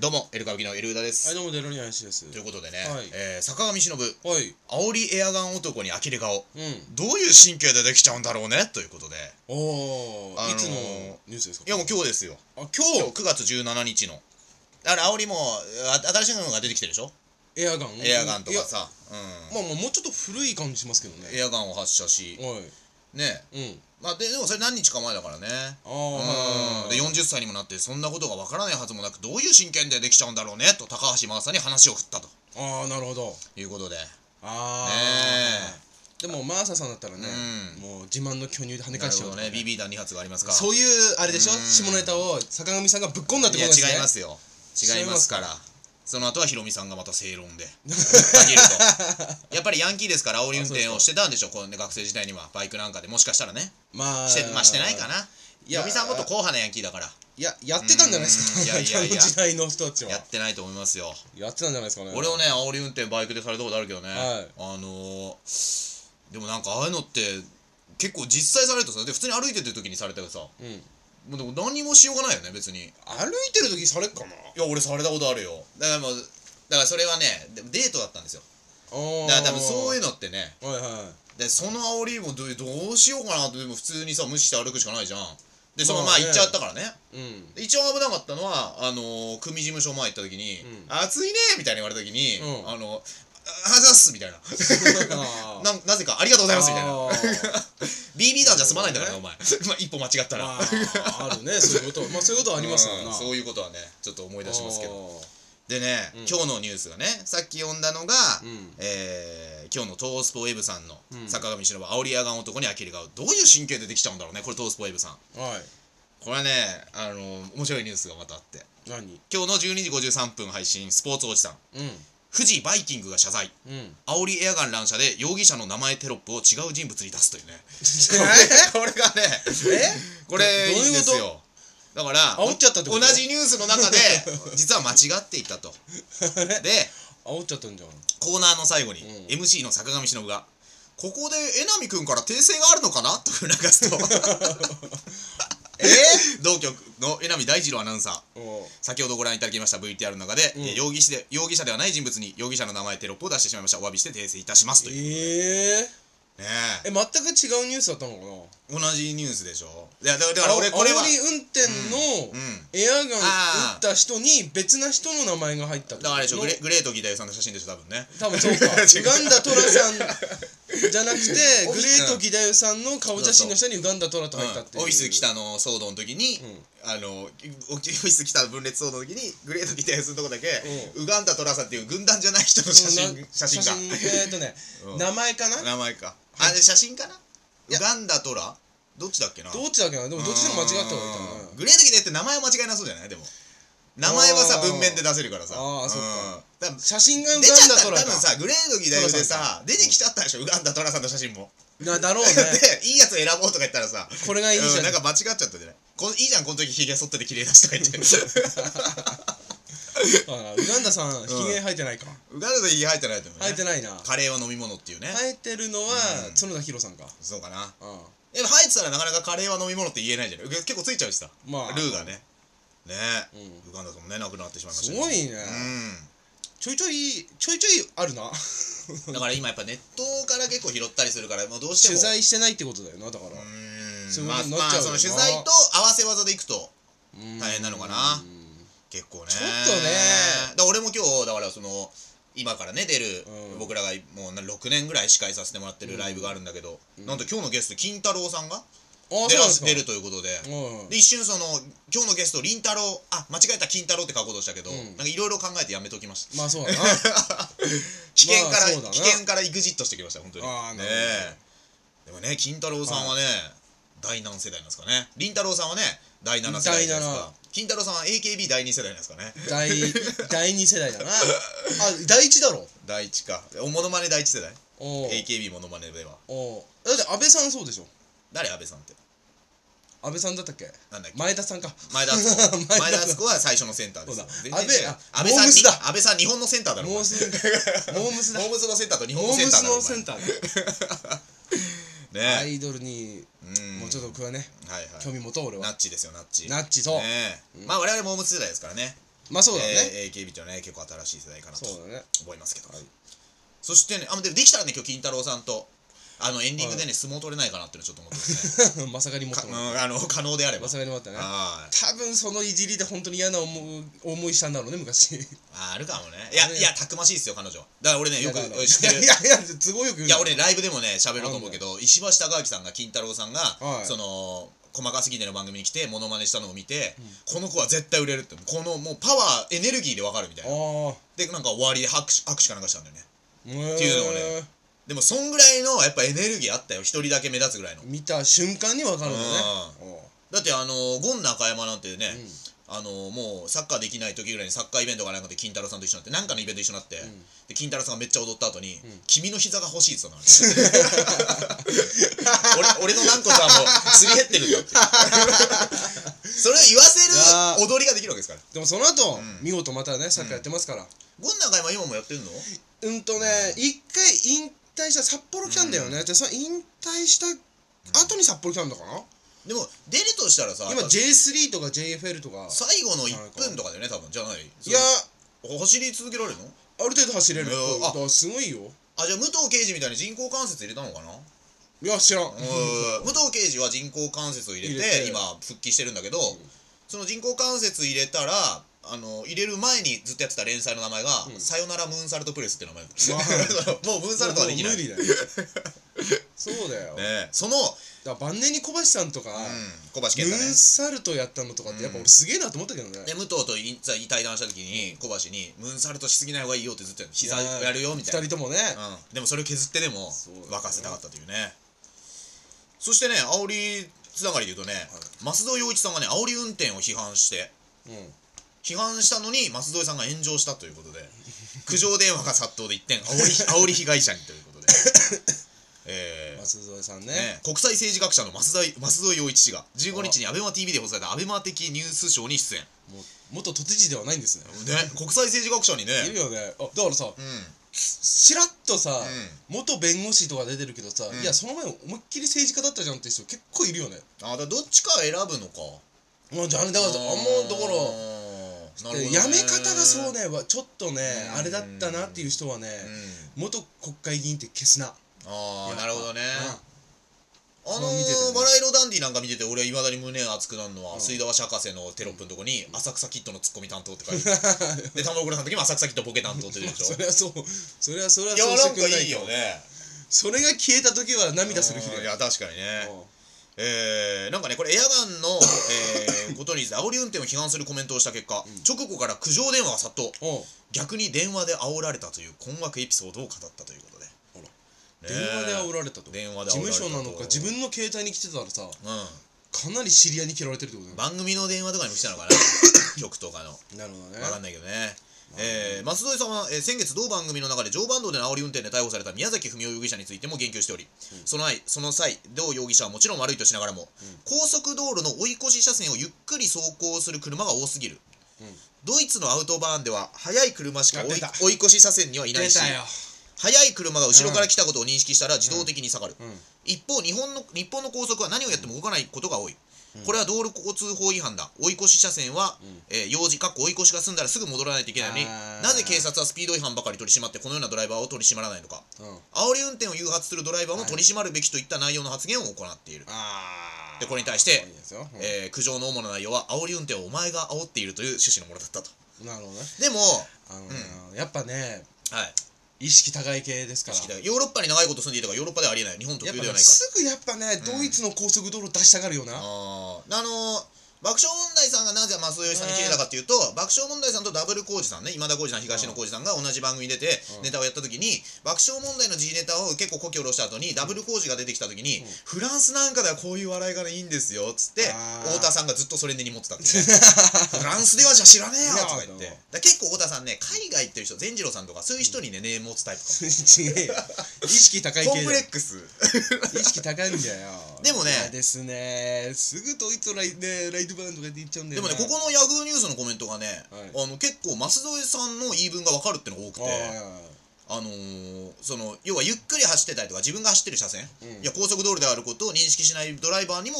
どうもエル歌舞伎のエル歌です。はい、どうもデロニアシです。ということでね、坂上忍、煽りエアガン男に呆れ顔、どういう神経でできちゃうんだろうねということで。いつのニュースですか？いや、もう今日ですよ。今日9月17日のあれ、煽りも新しいのが出てきてるでしょ、エアガンとかさ。まあもうちょっと古い感じしますけどね、エアガンを発射しね。まあでもそれ何日か前だからね。で40歳にもなってそんなことがわからないはずもなく、どういう真剣でできちゃうんだろうねと高橋真央さんに話を振ったと。なるほど。いうことで。でもマーサさんだったらね、もう自慢の巨乳で跳ね返しちゃうとね。BB 弾2発がありますから。そういうあれでしょ、下ネタを坂上さんがぶっ込んだってことですね。いや違いますよ。違いますから。その後はヒロミさんがまた正論で限ると。やっぱりヤンキーですから煽り運転をしてたんでしょ、この学生時代には。バイクなんかでもしかしたらね。してないかな。ヒロミさんもっと硬派なヤンキーだから。いや、やってたんじゃないですか。いや時代の人たちは。やってないと思いますよ。やってたんじゃないですかね。俺をね、煽り運転バイクでされたことあるけどね。でもなんかああいうのって結構実際されるとさ、で普通に歩いてる時にされたらさ、でも何もしようがないよね、別に。歩いてる時されっかな。いや、俺されたことあるよ。だからそれはね、デートだったんですよ。だから多分そういうのってね、でその煽りもどうしようかなって。でも普通にさ、無視して歩くしかないじゃん。でそのまあ行っちゃったからね。一応危なかったのは組事務所前行った時に「暑いね」みたいに言われた時に「あざっす」みたいななぜか「ありがとうございます」みたいな。BB 弾じゃ済まないんだからね、お前。一歩間違ったらあるね、そういうこと。そういうことはありますよな。そういうことはね、ちょっと思い出しますけど。でね、今日のニュースがね、さっき読んだのが今日のトースポウェブさんの坂上忍、煽りエアガン男に呆れ顔、どういう神経でできちゃうんだろうね。これトースポウェブさん、これはね、面白いニュースがまたあって、今日の12時53分配信、スポーツおじさん、富士バイキングが謝罪、煽りエアガン乱射で容疑者の名前テロップを違う人物に出すというね。これいいんですよ。だから同じニュースの中で実は間違っていたと。で煽っちゃったんじゃん。コーナーの最後に MC の坂上忍がここで江波君から訂正があるのかなと促すと同局の江波大二郎アナウンサー、先ほどご覧いただきました VTR の中で容疑者ではない人物に容疑者の名前テロップを出してしまいました。お詫びして訂正いたしますという。全く違うニュースだったのかな。同じニュースでしょ。いやだから俺これは煽り運転のエアガン撃った人に別な人の名前が入っただからでしょ。グレートギターさんの写真でしょ、多分ね。多分そうか、ウガンダトラさんじゃなくてグレートギターさんの顔写真の下にウガンダトラと入ったっていう。オフィス北の騒動の時にオフィス北の分裂騒動の時にグレートギターさんのとこだけウガンダトラさんっていう軍団じゃない人の写真が名前かな。名前かあれ写真かな。ウガンダトラどっちだっけな。でもどっちでも間違った方がいいと思う。グレートギターって名前は間違いなそうじゃない。でも名前はさ文面で出せるからさ。そっか、写真がウガンダトラか。多分さグレートギターでさ出てきちゃったでしょ、ウガンダトラさんの写真も。だろうね。でいいやつ選ぼうとか言ったらさ、これがいいじゃん、なんか間違っちゃったじゃない。いいじゃん、この時ひげ剃ってて綺麗だしとか言って。ウガンダさんひげ生えてないか。ウガンダさんひげ生えてないと思う。生えてないな。カレーは飲み物っていうね。生えてるのは角田博さんか。そうかな。でも生えてたらなかなかカレーは飲み物って言えないじゃない。結構ついちゃうしさ、ルーがね。ウガンダさんもね、亡くなってしまいました。すごいね。ちょいちょいあるな。だから今やっぱネットから結構拾ったりするから、どうしても取材してないってことだよな。だからその取材と合わせ技でいくと大変なのかな。結構ね、ちょっとね。だ俺も今日だからその今からね出る、僕らがもう6年ぐらい司会させてもらってるライブがあるんだけど、なんと今日のゲスト金太郎さんが出るということで、一瞬その今日のゲストりんたろー、間違えた金太郎って書こうとしたけど、なんかいろいろ考えてやめときました。まあそうだな。危険からイグジットしてきました本当に。でもね金太郎さんはね第何世代なんですかね。りんたろーさんはね第7世代ですか。金太郎さんは AKB 第2世代ですかね。第2世代だな。第1だろ。第1か。モノマネ第1世代。AKB モノマネでは。だって安倍さんそうでしょ。誰安倍さんって。安倍さんだったっけ？前田さんか。前田敦子は最初のセンターです。安倍さん日本のセンターだろ。モームスのセンターと日本のセンターだろ。モームスのセンターだ。アイドルにもうちょっと僕はね興味持とう。俺はナッチですよ、ナッチ。そう、まあ我々モームス世代ですからね。まあそうだね、AKB っていうのはね結構新しい世代かなと思いますけど、はい、そしてねできたらね今日金太郎さんとエンディングでね相撲取れないかなっていうのちょっと思ってますね。まさかにもっと可能であればまさかにもあったね。多分そのいじりで本当に嫌な思いしたんだろうね昔。あるかもね。いやたくましいですよ彼女。だから俺ねよく知ってる。都合よく言う。いや俺ライブでもね喋ろうと思うけど石橋貴明さんが金太郎さんがその細かすぎての番組に来てモノマネしたのを見て、この子は絶対売れるってこのもうパワーエネルギーでわかるみたいな。でなんか終わりで拍手かなんかしたんだよね。っていうのをね。でもそんぐらいのやっぱエネルギーあったよ。一人だけ目立つぐらいの見た瞬間に分かるんだね。だってゴン中山なんてね、もうサッカーできない時ぐらいにサッカーイベントがなんかで金太郎さんと一緒になってなんかのイベント一緒になって、で金太郎さんがめっちゃ踊った後に「君の膝が欲しい」って言ったの。俺の軟骨はもうすり減ってるよってそれを言わせる踊りができるわけですから。でもその後見事またねサッカーやってますから。ゴン中山今もやってるの？一回引退した札幌来たんだよね。でその引退した後に札幌来たんだかな。でも出るとしたらさ今 J3 とか JFL とか最後の1分とかだよね多分。じゃない？いや走り続けられるの？ある程度走れる。すごいよ。じゃあ武藤敬司みたいに人工関節入れたのかな。いや知らん。武藤敬司は人工関節を入れて今復帰してるんだけど、その人工関節入れたら入れる前にずっとやってた連載の名前が「さよならムーンサルトプレス」って名前だった。もうムーンサルトはできない。そうだよね。その晩年に小橋さんとかムーンサルトやったのとかってやっぱ俺すげえなと思ったけどね。で武藤と対談した時に小橋に「ムーンサルトしすぎない方がいいよ」ってずっと膝やるよみたいな。2人ともねでもそれを削ってでも沸かせたかったというね。そしてね煽りつながりで言うとね増戸陽一さんがね煽り運転を批判したのに舛添さんが炎上したということで苦情電話が殺到で一転煽り被害者にということで舛添さん ね国際政治学者の舛添陽一氏が15日に ABEMATV で放送された ABEMA 的ニュースショーに出演。元都知事ではないんですね。国際政治学者にねいるよね。だからさしらっとさ元弁護士とか出てるけどさ、いやその前思いっきり政治家だったじゃんって人結構いるよね。だからどっちか選ぶのか。じゃあだからだからやめ方がそうねちょっとねあれだったなっていう人はね元国会議員って消すな。なるほどね。バラ色ダンディなんか見てて俺はいまだに胸が熱くなるのは水道橋博士のテロップのとこに「浅草キッドのツッコミ担当」って書いてで玉袋さんの時も「浅草キッドボケ担当」って言うでしょ。それはそうしてくれないよね。それが消えた時は涙する日だよ。いや確かにね。なんかねこれエアガンのことに煽り運転を批判するコメントをした結果、直後から苦情電話が殺到。逆に電話で煽られたという困惑エピソードを語ったということで。電話で煽られたと。事務所なのか自分の携帯に来てたらさかなり知り合いに嫌われてるってことだよね。番組の電話とかにも来たのかな局とかの。なるほどね。分かんないけどね。舛添さんは先月同番組の中で常磐道での煽り運転で逮捕された宮崎文雄容疑者についても言及しており、その際同容疑者はもちろん悪いとしながらも、高速道路の追い越し車線をゆっくり走行する車が多すぎる、ドイツのアウトバーンでは速い車しか追い越し車線にはいないし、速い車が後ろから来たことを認識したら自動的に下がる。一方日本の高速は何をやっても動かないことが多い。これは道路交通法違反だ。追い越し車線は用事追い越しが済んだらすぐ戻らないといけないのに、なぜ警察はスピード違反ばかり取り締まってこのようなドライバーを取り締まらないのか。煽り運転を誘発するドライバーも取り締まるべきといった内容の発言を行っている。でこれに対して苦情の主な内容は煽り運転をお前が煽っているという趣旨のものだったと。なるほどね。でもやっぱね意識高い系ですから。ヨーロッパに長いこと住んでいたからヨーロッパではありえない。日本特有ではないか。すぐやっぱねドイツの高速道路出したがるよな。爆笑問題さんがなぜ舛添さんに切れたかっていうと、爆笑問題さんとダブル浩二さんね、今田浩二さん東野浩二さんが同じ番組に出てネタをやった時に、爆笑問題の時事ネタを結構こき下ろした後にダブル浩二が出てきた時に、フランスなんかではこういう笑いがいいんですよっつって太田さんがずっとそれ根に持ってたってねフランスではじゃ知らねえよとか言って。結構太田さんね海外行ってる人、善次郎さんとかそういう人にねネーム持つタイプかも。意識高い系コンプレックス意識高いんだよ。でもねですねすぐドイツライドバーンとか言っちゃうんだよね。でもねここのヤフーニュースのコメントがね結構舛添さんの言い分が分かるってのが多くて、その要はゆっくり走ってたりとか自分が走ってる車線、いや高速道路であることを認識しないドライバーにも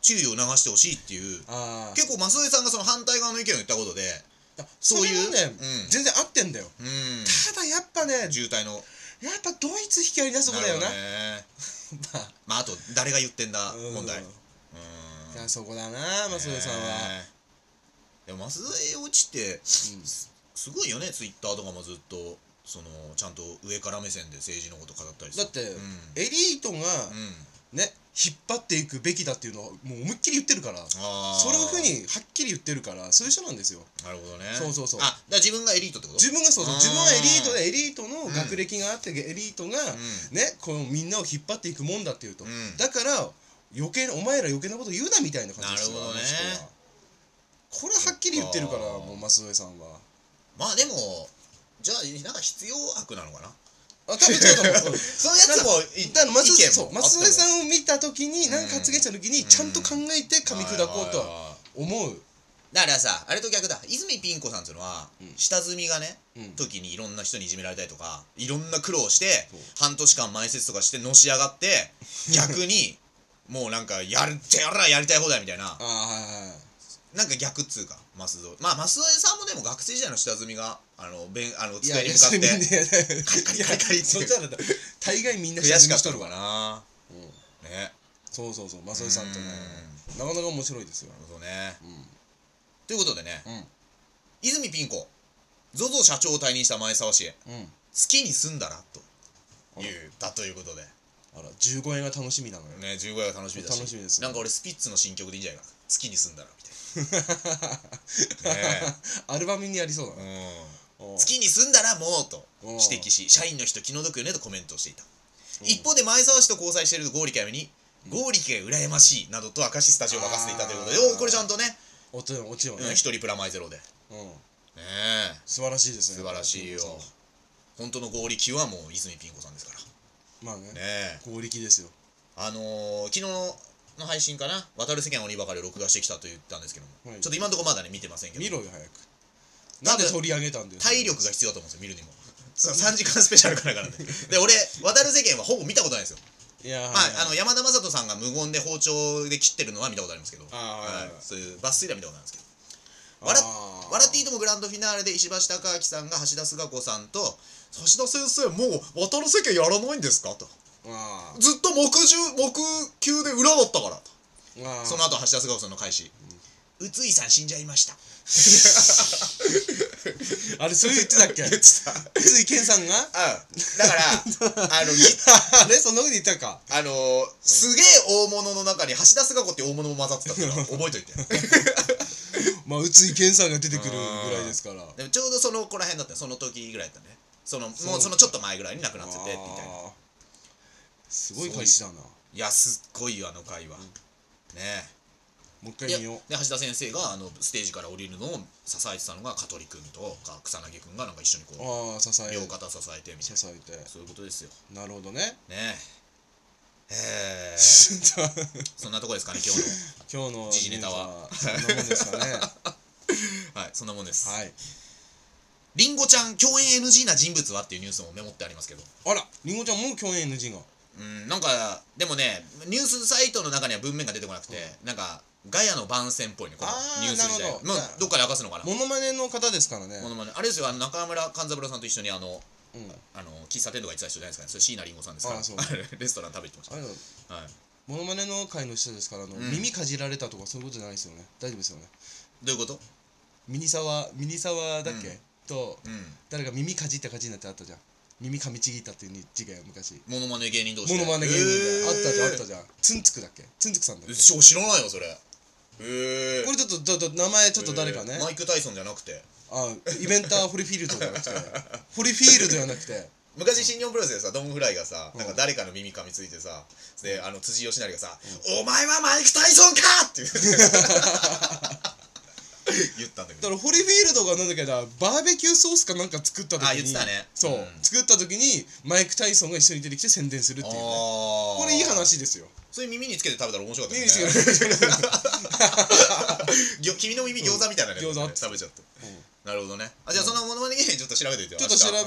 注意を促してほしいっていう、結構舛添さんがその反対側の意見を言ったことでそういうね、全然合ってんだよ。ただやっぱね、渋滞のやっぱドイツ引き合い出すとこだよな。まああと誰が言ってんだ問題。いやそこだな、舛添さんは。いや舛添落ちってすごいよね。ツイッターとかもずっとそのちゃんと上から目線で政治のこと語ったりする。だってエリートがね引っ張っていくべきだっていうのはもう思いっきり言ってるから、そういうふうにはっきり言ってるからそういう人なんですよ。なるほどね。そうそうそう。あ、だから自分がエリートってこと。自分がそうそう、自分はエリートでエリートの学歴があってエリートがねこのみんなを引っ張っていくもんだっていうと、だから余計なお前ら余計なこと言うなみたいな感じですよ。なるほどね。これはっきり言ってるからもう舛添さんは。まあでもじゃあなんか必要悪なのかな。あ、多分違うと思う。そういうやつも言ったの。舛添さんを見た時に何か発言した時にちゃんと考えて噛み砕こうとは思う。だからさ、あれと逆だ。泉ピン子さんっていうのは下積みがね時にいろんな人にいじめられたりとかいろんな苦労して半年間前説とかしてのし上がって逆にもうなんかやるってやらやりたい放題みたいな。なんか逆っつうか舛添、まあ舛添さんもでも学生時代の下積みが机に向かってカリカリカリってそしたら大概みんな下積みしとるかな。ね、そうそうそう、舛添さんとねなかなか面白いですよ。そうね。ということでね、泉ピン子 ZOZO 社長を退任した前澤氏へ月に住んだらというだということで、あら15円が楽しみなのよね。15円が楽しみだし、楽しみですね。なんか俺スピッツの新曲でいいんじゃないかな、月に住んだらみたいな。アルバムにありそうだな。月に住んだらもうと指摘し社員の人気の毒よねとコメントしていた。一方で前澤氏と交際している剛力彩芽に剛力が羨ましいなどと明かしスタジオを沸かせていたということで、これちゃんとね一人プラマイゼロで素晴らしいですね。素晴らしいよ。本当の剛力はもう泉ピン子さんですから。まあね、剛力ですよ。昨日の配信かな、渡る世間鬼ばかりを録画してきたと言ったんですけども、ちょっと今のところまだね見てませんけど、見ろよ早く。なんで取り上げたんだよ。体力が必要だと思うんですよ見るにも。3時間スペシャルからね。で俺渡る世間はほぼ見たことないんですよ。いや、まあ山田雅人さんが無言で包丁で切ってるのは見たことありますけど、そういう抜粋では見たことないんですけど、「笑っていいとも！」グランドフィナーレで石橋貴明さんが橋田壽賀子さんと「橋田先生もう渡る世間やらないんですか?」と。ずっと木球で裏だったからと。その後橋田壽賀子さんの返し、宇津井さん死んじゃいました。あれそれ言ってたっけ。言ってた。宇津井健さんがだからあれそんなふうに言ったか。すげえ大物の中に橋田壽賀子って大物も混ざってたって覚えといて。まあ宇津井健さんが出てくるぐらいですから。でもちょうどそのこら辺だった、その時ぐらいだったね。もうそのちょっと前ぐらいに亡くなっててみたいな。すごい回だな。いやすっごいよあの回は。ねえもう一回見よう。で橋田先生がステージから降りるのを支えてたのが香取君とか草薙君がなんか一緒にこう両肩支えてみたいな、そういうことですよ。なるほどね。ねえそんなとこですかね今日の時事ネタは。そんなもんですかね。はい、そんなもんです。はい、りんごちゃん共演 NG な人物はっていうニュースもメモってありますけど、あらりんごちゃんも共演 NG が。なんかでもねニュースサイトの中には文面が出てこなくて、なんかガヤの番宣っぽいねこのニュース自体。まあどっかで明かすのかな。モノマネの方ですからね。モノマネあれですよ、中村勘三郎さんと一緒に喫茶店とか行ってた人じゃないですかね。それ椎名林檎さんですから。レストラン食べてました。モノマネの会の人ですから、耳かじられたとかそういうことじゃないですよね。大丈夫ですよね。どういうこと。ミニサワだっけと誰か耳かじった感じになってあったじゃん。耳噛みちぎったっていう事件、昔モノマネ芸人同士でモノマネ芸人であったじゃん。ツンツクだっけ、ツンツクさんだっけ。知らないよそれ。これちょっと名前ちょっと誰かね、マイク・タイソンじゃなくてイベンターホリフィールドじゃなくて昔新日本プロレスでさドン・フライがさなんか誰かの耳噛みついてさ、で辻吉成がさ「お前はマイク・タイソンか!」って言ったんだけど、だからホリフィールドがなんだっけだバーベキューソースかなんか作った時に、あ言ってたね。そう作った時にマイク・タイソンが一緒に出てきて宣伝するっていうね。これいい話ですよ。それ耳につけて食べたら面白かったね。君の耳餃子みたいなね。餃子食べちゃって。なるほどね。じゃあそのモノマネ芸人ちょっと調べておいて。ちょっと調べて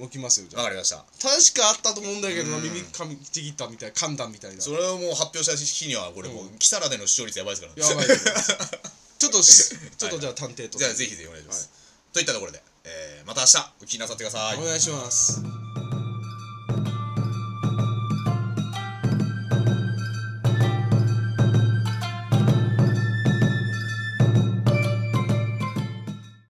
おいておきますよ。わかりました。確かあったと思うんだけど耳噛みちぎったみたいな、噛んだみたいな。それをもう発表した日にはこれもうキサラでの視聴率やばいですからね。やばい。ちょっとじゃあ探偵と、はい、じゃあぜひぜひお願いします、はい、といったところで、また明日お聞きなさってください。お願いします。